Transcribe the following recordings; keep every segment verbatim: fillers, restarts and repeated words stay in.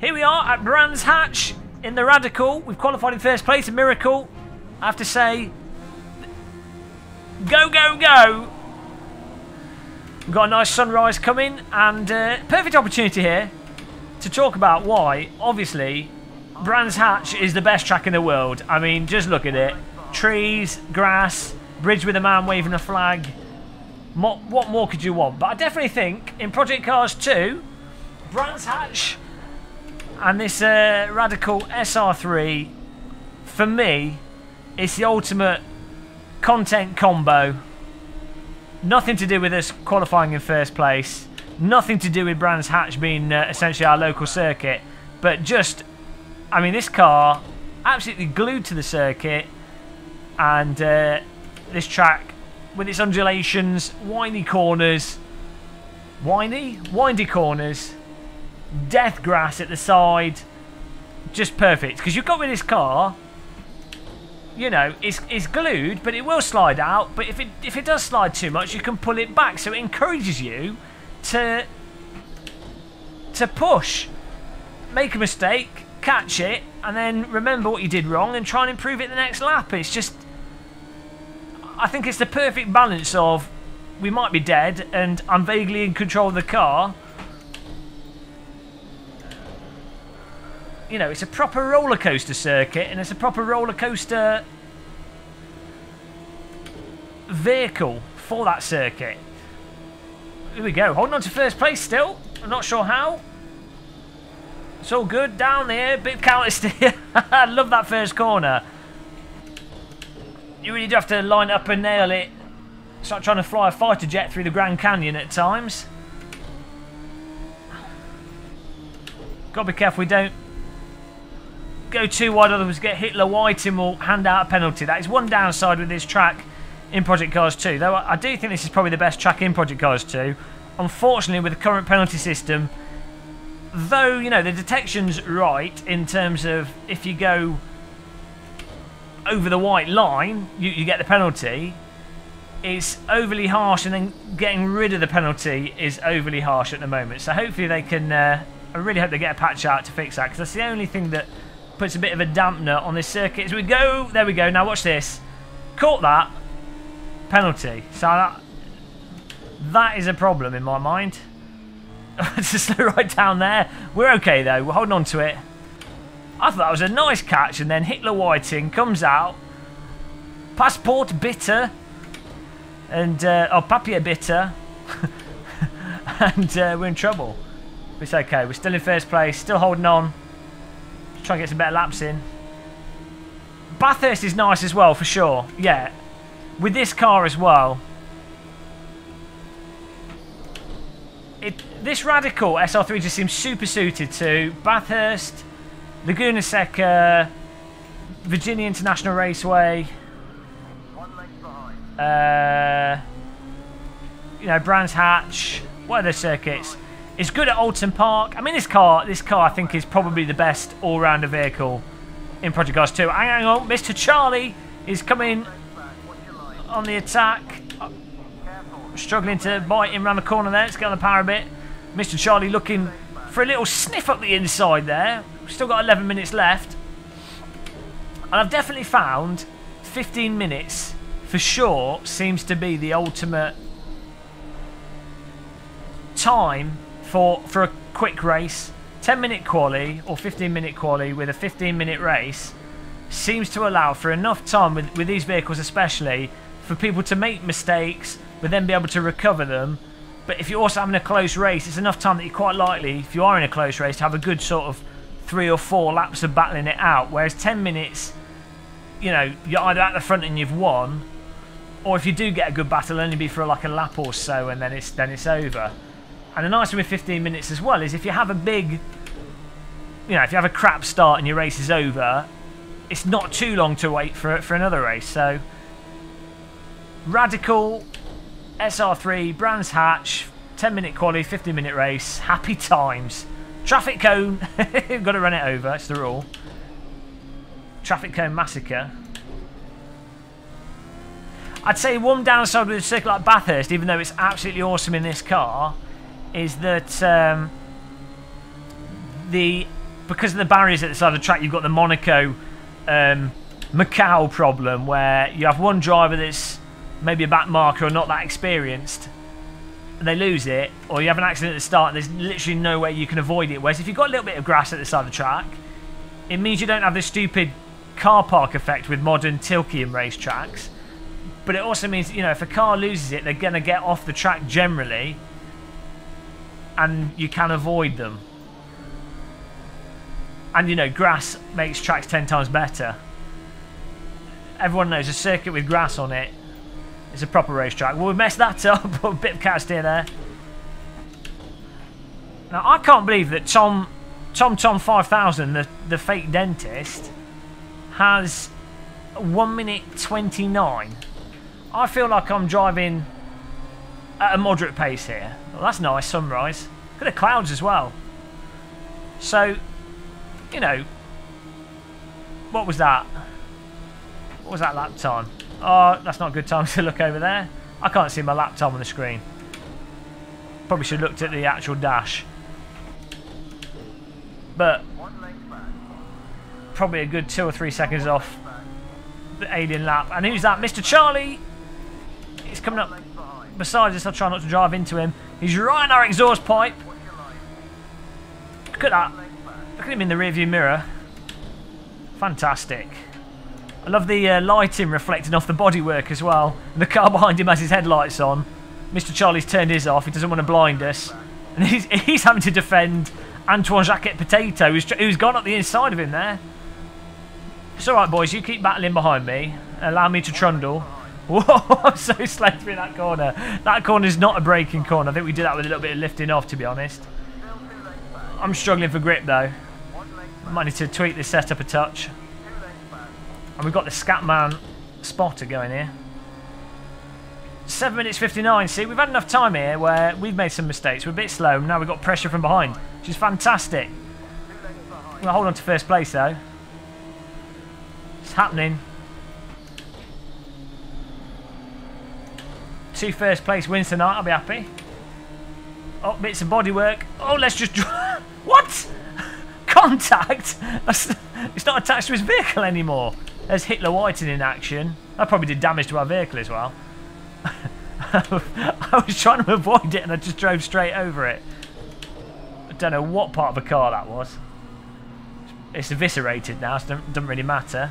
Here we are at Brands Hatch in the Radical. We've qualified in first place, a miracle. I have to say, go, go, go. We've got a nice sunrise coming, and uh, perfect opportunity here to talk about why, obviously, Brands Hatch is the best track in the world. I mean, just look at it. Trees, grass, bridge with a man waving a flag. What more could you want? But I definitely think in Project Cars two, Brands Hatch and this uh, Radical S R three, for me, it's the ultimate content combo. Nothing to do with us qualifying in first place. Nothing to do with Brands Hatch being uh, essentially our local circuit. But just, I mean, this car, absolutely glued to the circuit. And uh, this track, with its undulations, windy corners. Windy? Windy corners. Death grass at the side, just perfect, because you've got with this car, you know, it's, it's glued, but it will slide out, but if it if it does slide too much, you can pull it back, so it encourages you to to push, make a mistake, catch it, and then remember what you did wrong and try and improve it the next lap. It's just, I think it's the perfect balance of, we might be dead and I'm vaguely in control of the car. You know, it's a proper roller coaster circuit, and it's a proper roller coaster vehicle for that circuit. Here we go, holding on to first place still. I'm not sure how. It's all good down there. Bit of counter steer. I love that first corner. You really do have to line up and nail it. It's like trying to fly a fighter jet through the Grand Canyon at times. Gotta be careful we don't go too wide, otherwise get Hitler White and we'll hand out a penalty. That is one downside with this track in Project Cars two, though I do think this is probably the best track in Project Cars two. Unfortunately, with the current penalty system, though, you know, the detection's right in terms of if you go over the white line, you, you get the penalty. It's overly harsh, and then getting rid of the penalty is overly harsh at the moment. So hopefully they can, uh, I really hope they get a patch out to fix that, because that's the only thing that puts a bit of a dampener on this circuit. As we go, there we go. Now watch this. Caught that penalty. So that that is a problem in my mind. Just slow right down there. We're okay though. We're holding on to it. I thought that was a nice catch, and then Hitler Whiting comes out. Passport bitter and uh, oh, papier bitter, and uh, we're in trouble. It's okay. We're still in first place. Still holding on. Try and get some better laps in. Bathurst is nice as well, for sure. Yeah, with this car as well. It this Radical S R three just seems super suited to Bathurst, Laguna Seca, Virginia International Raceway. One length behind. Uh, you know, Brands Hatch. What are those circuits? It's good at Alton Park. I mean, this car, this car, I think, is probably the best all-rounder vehicle in Project Cars two. Hang on, Mister Charlie is coming on the attack. Struggling to bite him around the corner there. Let's get on the power a bit. Mister Charlie looking for a little sniff up the inside there. We've still got eleven minutes left. And I've definitely found fifteen minutes, for sure, seems to be the ultimate time for for a quick race. Ten minute quali or fifteen minute quali with a fifteen minute race seems to allow for enough time with, with these vehicles, especially for people to make mistakes but then be able to recover them. But if you're also having a close race, it's enough time that you're quite likely, if you are in a close race, to have a good sort of three or four laps of battling it out. Whereas ten minutes, you know, you're either at the front and you've won, or if you do get a good battle, it'll only be for like a lap or so, and then it's then it's over. And the nice thing with fifteen minutes as well is if you have a big, you know, if you have a crap start and your race is over, it's not too long to wait for for another race. So, Radical, S R three, Brands Hatch, ten minute quali, fifteen minute race, happy times. Traffic cone, you've got to run it over, it's the rule. Traffic cone massacre. I'd say one downside with a circuit like Bathurst, even though it's absolutely awesome in this car, is that um, the because of the barriers at the side of the track, you've got the Monaco, um, Macau problem, where you have one driver that's maybe a back marker or not that experienced, and they lose it, or you have an accident at the start and there's literally no way you can avoid it. Whereas if you've got a little bit of grass at the side of the track, it means you don't have this stupid car park effect with modern Tilke and race tracks. But it also means, you know, if a car loses it, they're going to get off the track generally, and you can avoid them. And, you know, grass makes tracks ten times better. Everyone knows a circuit with grass on it is a proper racetrack. Well, we messed that up. A bit of cat steer there. Now, I can't believe that Tom Tom Tom five thousand, the, the fake dentist, has one minute twenty-nine. I feel like I'm driving at a moderate pace here. Well, that's nice, sunrise. Look at the clouds as well. So, you know, what was that? What was that lap time? Oh, that's not a good time to look over there. I can't see my lap time on the screen. Probably should have looked at the actual dash. But probably a good two or three seconds off the alien lap. And who's that? Mister Charlie! He's coming up beside us. I'll try not to drive into him. He's right in our exhaust pipe. Look at that. Look at him in the rearview mirror. Fantastic. I love the uh, lighting reflecting off the bodywork as well. And the car behind him has his headlights on. Mister Charlie's turned his off. He doesn't want to blind us. And he's, he's having to defend Antoine Jacquet Potato, who's, who's gone up the inside of him there. It's all right, boys. You keep battling behind me. Allow me to trundle. Whoa, I'm so slow through that corner. That corner's not a braking corner. I think we did that with a little bit of lifting off, to be honest. I'm struggling for grip, though. I might need to tweak this setup a touch. And we've got the Scatman spotter going here. seven minutes fifty-nine. See, we've had enough time here where we've made some mistakes. We're a bit slow. Now we've got pressure from behind, which is fantastic. We'll hold on to first place, though. It's happening. Two first place wins tonight. I'll be happy. Oh, bits of bodywork. Oh, let's just... What? Contact? It's not attached to his vehicle anymore. There's Hitler Whiting in action. That probably did damage to our vehicle as well. I was trying to avoid it and I just drove straight over it. I don't know what part of a car that was. It's eviscerated now, so it doesn't really matter.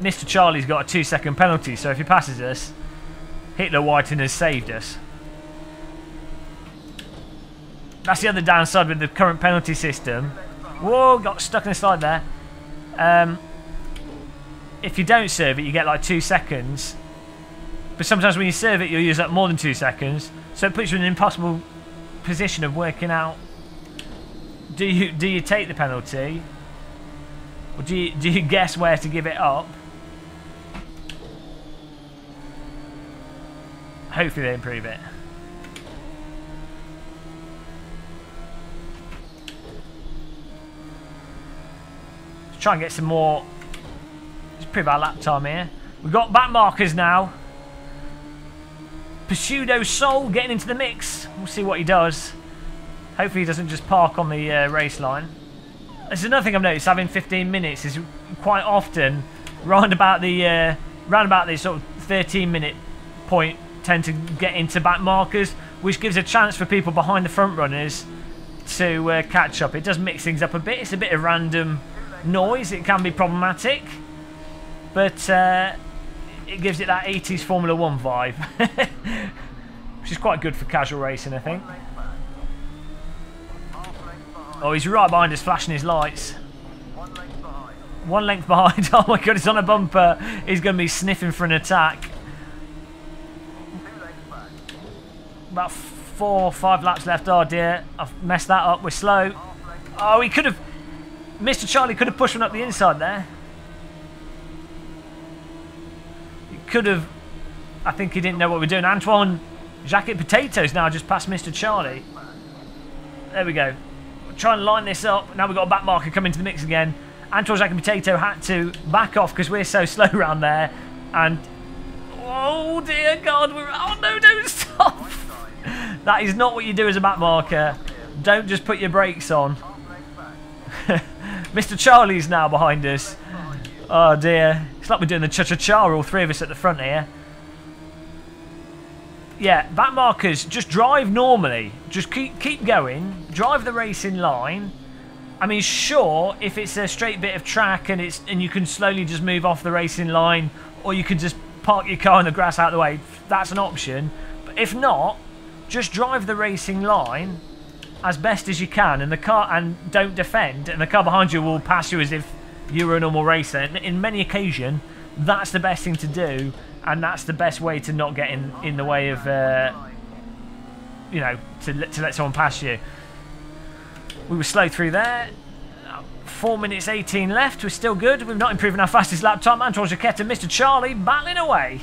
Mister Charlie's got a two second penalty, so if he passes us, Hitler Whiting has saved us. That's the other downside with the current penalty system. Whoa, got stuck in a slide there. Um, if you don't serve it, you get like two seconds. But sometimes when you serve it, you'll use up more than two seconds. So it puts you in an impossible position of working out, do you do you take the penalty? Or do you, do you guess where to give it up? Hopefully they improve it. Let's try and get some more. Let's improve our lap time here. We've got back markers now. Pseudo Soul getting into the mix. We'll see what he does. Hopefully he doesn't just park on the uh, race line. There's another thing I've noticed having fifteen minutes is quite often round about the uh, round about the sort of thirteen minute point tend to get into back markers, which gives a chance for people behind the front runners to uh, catch up. It does mix things up a bit. It's a bit of random noise. It can be problematic, but uh, it gives it that eighties Formula One vibe, which is quite good for casual racing, I think. Oh, he's right behind us, flashing his lights. One length behind. Oh my god, he's on a bumper. He's going to be sniffing for an attack. About four or five laps left. Oh dear, I've messed that up. We're slow. Oh, he could have... Mister Charlie could have pushed one up the inside there. Could have, I think he didn't know what we're doing. Antoine Jacquet Potatoes now just past Mister Charlie. There we go. We'll try and line this up. Now we've got a back marker coming into the mix again. Antoine Jacquet Potato had to back off because we're so slow around there. And oh dear God, we're oh no, don't stop. That is not what you do as a map marker. Don't just put your brakes on. Mister Charlie's now behind us. Oh dear. It's like we're doing the cha-cha-cha, all three of us at the front here. Yeah, map markers, just drive normally. Just keep keep going. Drive the race in line. I mean, sure, if it's a straight bit of track and it's and you can slowly just move off the racing line, or you can just park your car in the grass out of the way, that's an option. But if not, just drive the racing line as best as you can, and the car and don't defend, and the car behind you will pass you as if you were a normal racer. And in many occasions, that's the best thing to do, and that's the best way to not get in in the way of uh, you know, to to let someone pass you. We were slow through there. four minutes eighteen left. We're still good. We've not improved our fastest lap time. Antoine Jacquet and Mister Charlie battling away.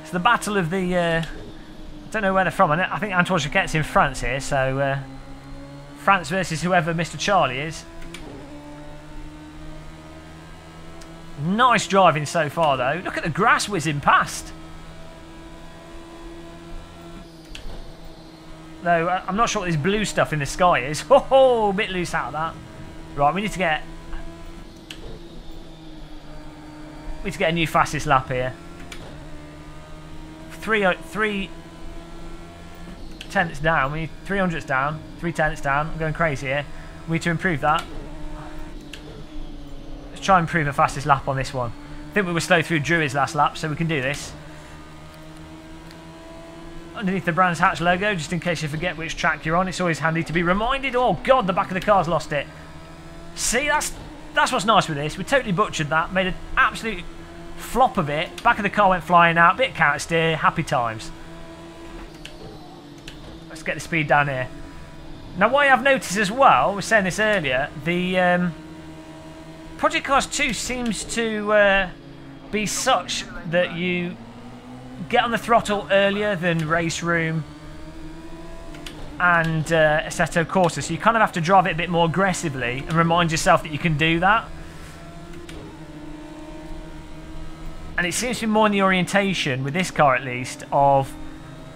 It's the battle of the... Uh, I don't know where they're from. I think Antoine Jacquet's in France here, so... Uh, France versus whoever Mister Charlie is. Nice driving so far, though. Look at the grass whizzing past. Though I'm not sure what this blue stuff in the sky is. Oh, a bit loose out of that. Right, we need to get we need to get a new fastest lap here. Three three tenths down. We need three hundredths down. Three tenths down. I'm going crazy here. We need to improve that. Let's try and improve a fastest lap on this one. I think we were slow through Druids last lap, so we can do this. Underneath the Brands Hatch logo, just in case you forget which track you're on, it's always handy to be reminded. Oh god, the back of the car's lost it. See, that's that's what's nice with this. We totally butchered that, made an absolute flop of it. Back of the car went flying out, bit of counter steer, happy times. Let's get the speed down here. Now what I've noticed as well, we were saying this earlier, the um, Project Cars two seems to uh, be such that you get on the throttle earlier than RaceRoom and uh, Assetto Corsa, so you kind of have to drive it a bit more aggressively and remind yourself that you can do that. And it seems to be more in the orientation, with this car at least, of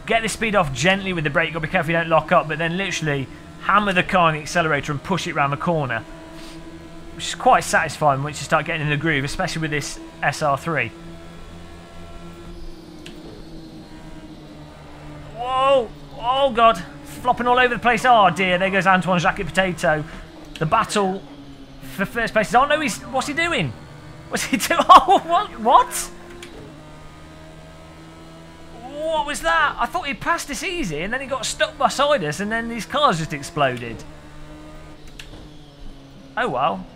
get the speed off gently with the brake, you've got to be careful you don't lock up, but then literally hammer the car on the accelerator and push it around the corner. Which is quite satisfying once you start getting in the groove, especially with this S R three. Whoa! Oh god! Flopping all over the place. Oh dear, there goes Antoine Jacquet Potato. The battle for first place. Oh no, he's... What's he doing? What's he doing? Oh, what? What? What was that? I thought he'd passed us easy and then he got stuck beside us and then these cars just exploded. Oh well.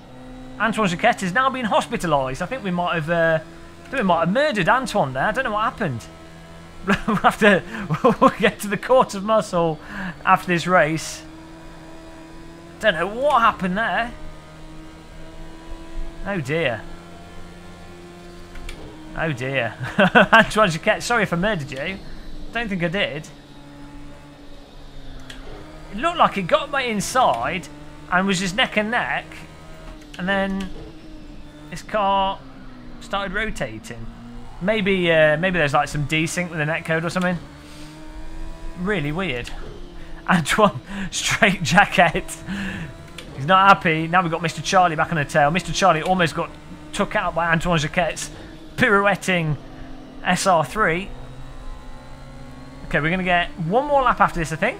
Antoine Jacquet has now been hospitalised. I think we might have... Uh, I think we might have murdered Antoine there. I don't know what happened. We'll have to we'll get to the court of muscle after this race. Don't know what happened there. Oh dear. Oh dear. Antoine Jacquet, sorry if I murdered you. Don't think I did. It looked like it got my inside and was just neck and neck, and then this car started rotating. Maybe uh, maybe there's like some desync with the netcode or something. Really weird. Antoine Straight Jacket. He's not happy. Now we've got Mister Charlie back on the tail. Mister Charlie almost got took out by Antoine Jacquet's pirouetting S R three. Okay, we're going to get one more lap after this, I think.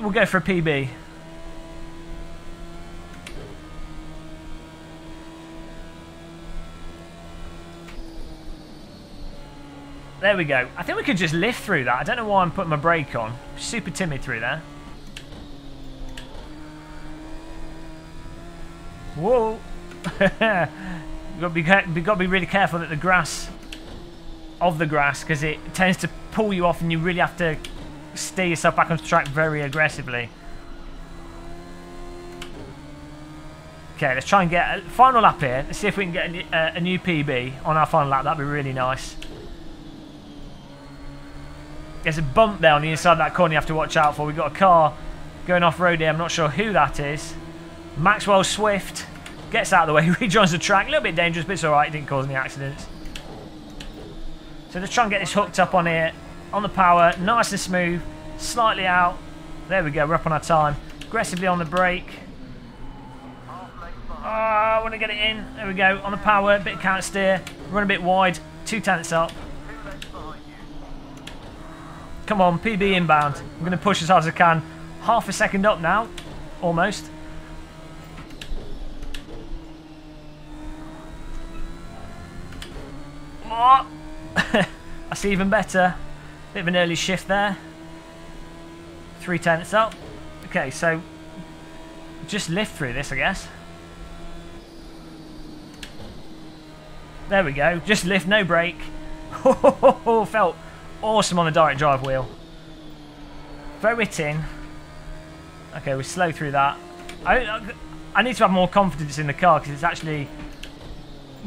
We'll go for a P B. There we go. I think we could just lift through that. I don't know why I'm putting my brake on. Super timid through there. Whoa. You've got to be, you've got to be really careful that the grass of the grass, because it tends to pull you off and you really have to steer yourself back on track very aggressively. Okay, let's try and get a final lap here. Let's see if we can get a, a, a new P B on our final lap. That'd be really nice. There's a bump there on the inside of that corner you have to watch out for. We've got a car going off-road here. I'm not sure who that is. Maxwell Swift gets out of the way. He rejoins the track. A little bit dangerous, but it's all right. It didn't cause any accidents. So let's try and get this hooked up on here. On the power. Nice and smooth. slightly out. There we go, we're up on our time. Aggressively on the brake. Oh, I want to get it in. There we go, on the power, bit of counter steer. Run a bit wide, two tenths up. Come on, P B inbound. I'm going to push as hard as I can. Half a second up now, almost. Oh, that's even better. Bit of an early shift there. Three tenths up. Okay, so just lift through this, I guess. There we go. Just lift, no brake. Felt awesome on the direct drive wheel. Throw it in. Okay, we slow through that. I, I need to have more confidence in the car because it's actually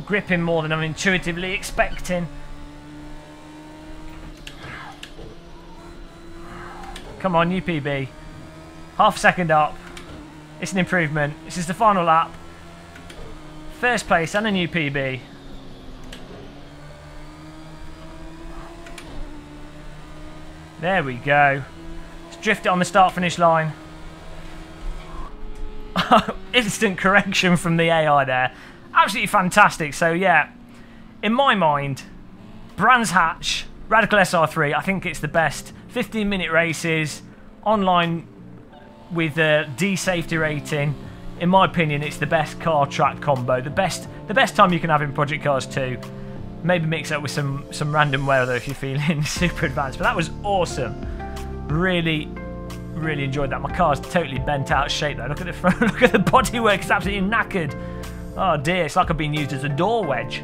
gripping more than I'm intuitively expecting. Come on, new P B. Half second up. It's an improvement. This is the final lap. First place and a new P B. There we go. Let's drift it on the start-finish line. Instant correction from the A I there. Absolutely fantastic. So yeah, in my mind, Brands Hatch, Radical S R three, I think it's the best. fifteen minute races, online with a D safety rating. In my opinion, it's the best car track combo. The best the best time you can have in Project Cars two. Maybe mix up with some, some random weather if you're feeling super advanced. But that was awesome. Really, really enjoyed that. My car's totally bent out of shape though. Look at the front, look at the bodywork, it's absolutely knackered. Oh dear, it's like I've been used as a door wedge.